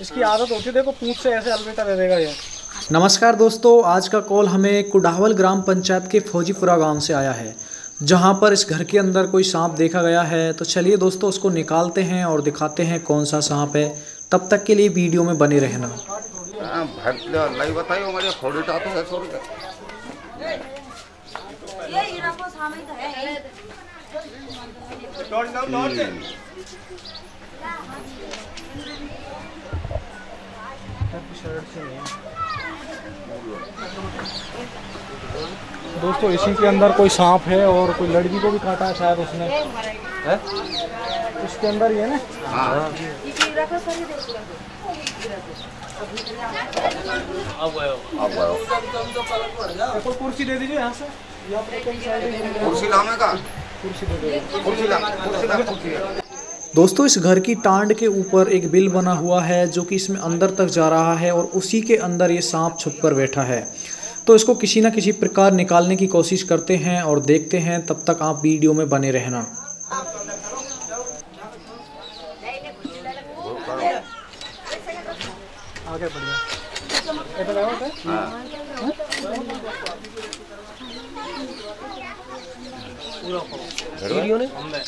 इसकी आदत होती है, देखो पूंछ से ऐसे अलविदा दे देगा ये। नमस्कार दोस्तों, आज का कॉल हमें कुडावल ग्राम पंचायत के फौजीपुरा गांव से आया है, जहां पर इस घर के अंदर कोई सांप देखा गया है। तो चलिए दोस्तों, उसको निकालते हैं और दिखाते हैं कौन सा सांप है। तब तक के लिए वीडियो में बने रहना। दोस्तों, इसी के अंदर कोई सांप है और कोई लड़की को भी काटा है शायद उसने, है इसके अंदर ये ना। अब कुर्सी दे दीजिए यहाँ से, कुर्सी लाने का, कुर्सी। दोस्तों, इस घर की टांड के ऊपर एक बिल बना हुआ है जो कि इसमें अंदर तक जा रहा है और उसी के अंदर ये सांप छुपकर बैठा है। तो इसको किसी ना किसी प्रकार निकालने की कोशिश करते हैं और देखते हैं। तब तक आप वीडियो में बने रहना। वीडियो ने अरे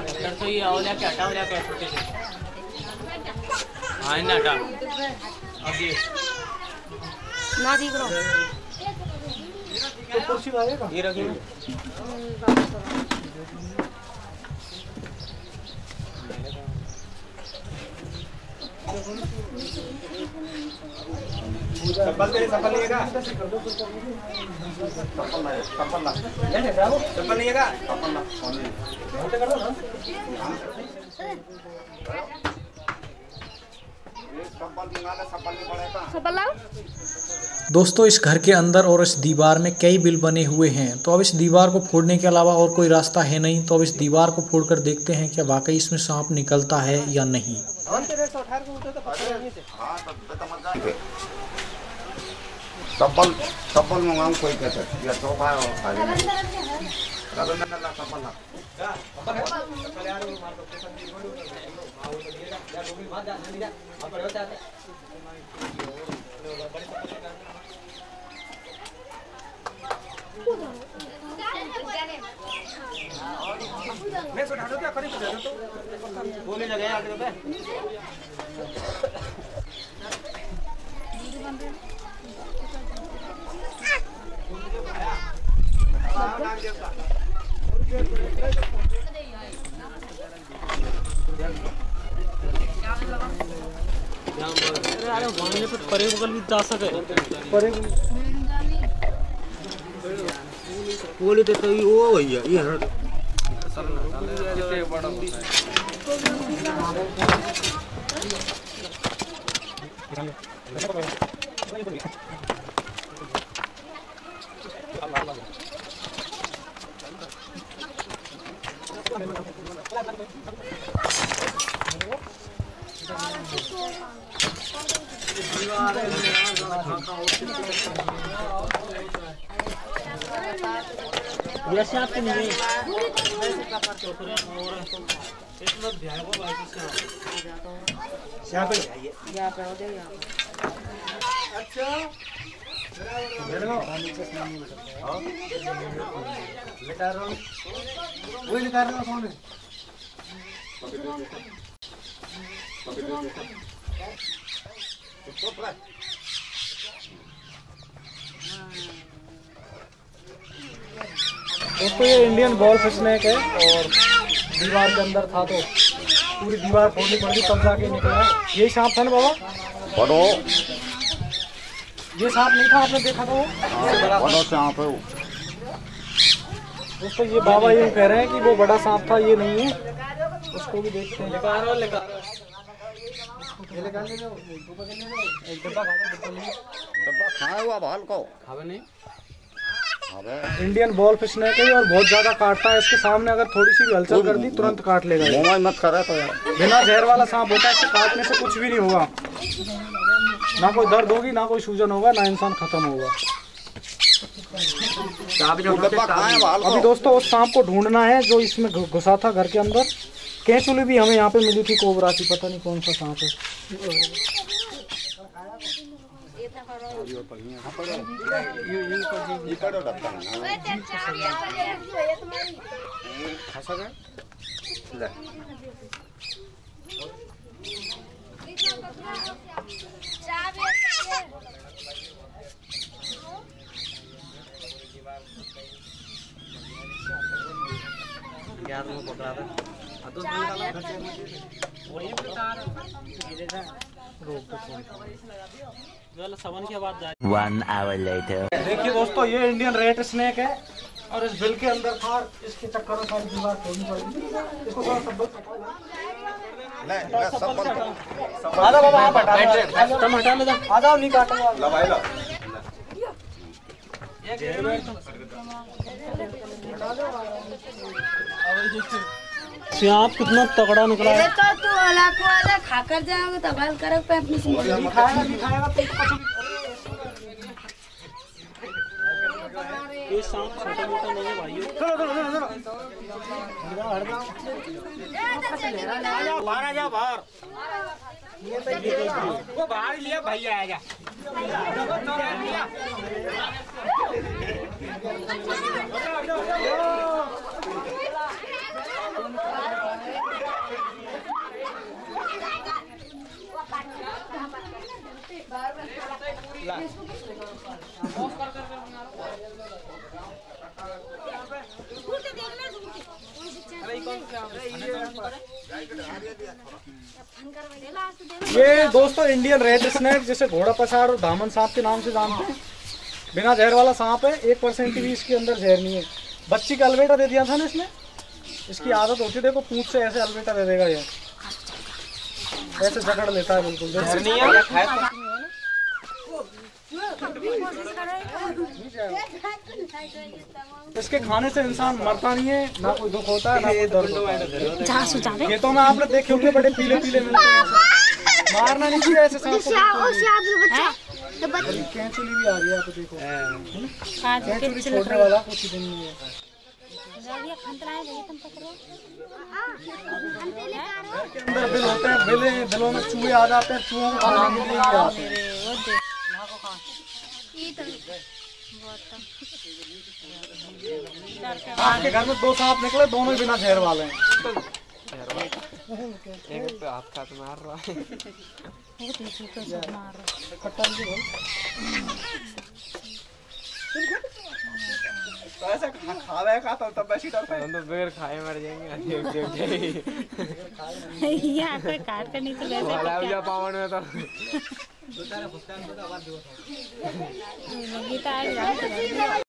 पत्थर तो ये औला के हटा औला के छोटे से हां ना हटा अब ये ना दिख रहा तो कुर्सी लाएगा ये रखिए चप्पल लीजिएगा चप्पल लीजिएगा दोस्तों, इस घर के अंदर और इस दीवार में कई बिल बने हुए हैं। तो अब इस दीवार को फोड़ने के अलावा और कोई रास्ता है नहीं। तो अब इस दीवार को फोड़कर देखते हैं क्या वाकई इसमें सांप निकलता है या नहीं। कोई या तो बोले लगे आगे पे परे बगल भी जा सके परे बोले तो कोई वो भैया ये हर सर ना बड़ा अल्लाह अल्लाह अच्छा दोस्तों, ये इंडियन बॉल स्नेक है और दीवार के अंदर था तो पूरी दीवार फोड़नी पड़ गई, तब जाके निकला। यही सांप था ना बाबा? बड़ो ये सांप नहीं था, आपने देखा था वो बड़ा सांप है वो। दोस्तों, ये बाबा ये कह रहे हैं कि वो बड़ा सांप था, ये नहीं है। उसको भी देखते हैं। इंडियन बॉल फिश स्नेक है और बहुत ज्यादा काटता है। इसके सामने अगर थोड़ी सी भी हलचल कर दी तुरंत काट लेगा। मत करा तो यार, बिना जहर वाला सांप होता है, इससे काटने से कुछ भी नहीं होगा, ना कोई दर्द होगी, ना कोई सूजन होगा, ना इंसान खत्म होगा। अभी दोस्तों उस सांप को ढूंढना है जो इसमें घुसा था घर के अंदर। कैंचुली भी हमें यहाँ पे मिली थी, कोबरा सी, पता नहीं कौन सा सांप है। देखिए दोस्तों, ये इंडियन रेट स्नेक है और इस बिल के अंदर था, इसके चक्कर में सारी दीवार तोड़नी पड़ी। इसको बाबा आ जाओ, नहीं काटो आप। कितना तगड़ा निकला है तो तू वाला खाकर जाओगे तो बाल कर पे अपनी जिंदगी खाएगा पेट पचेगा। ये सांप छोटा मोटा नहीं है भाइयों। चलो बाहर जा, बाहर वो बाहर लिया भैया आएगा। ये दोस्तों इंडियन रेट स्नेक, जिसे घोड़ा पछाड़ और धामन सांप के नाम से जानते हैं, बिना जहर वाला सांप है। 1% भी इसके अंदर जहर नहीं है। बच्ची का अलबेटा दे दिया था ना इसने, इसकी आदत होती है, देखो पूंछ से ऐसे अलबेटा दे देगा, ये ऐसे जकड़ लेता है, बिल्कुल जहर नहीं है। इसके खाने से इंसान मरता नहीं है, ना कोई दुख होता है ना कोई दर्द होता है। ये तो ना आपने देखे होंगे बड़े पीले पीले मिलते हैं, मारना नहीं चाहिए ऐसे सांप को। कैंचुली भी आ गया तो देखो, कैंचुली छोड़ने वाला कुछ दिन नहीं है। अंदर बिल होते हैं, बिलों में चूहे आ जाते हैं, चूहों को खाने के लिए आते हैं। आपके घर में 2 सांप निकले, दोनों बिना जहर वाले हैं। एक तो आपका तो मार रहा है, एक तो सब मार रहा है। खावे खाता तब बेसी डरता है, तो बगैर खाए मर जाएंगे। ये आपका काट कर नीचे ले जाओ पावन में, तो गीता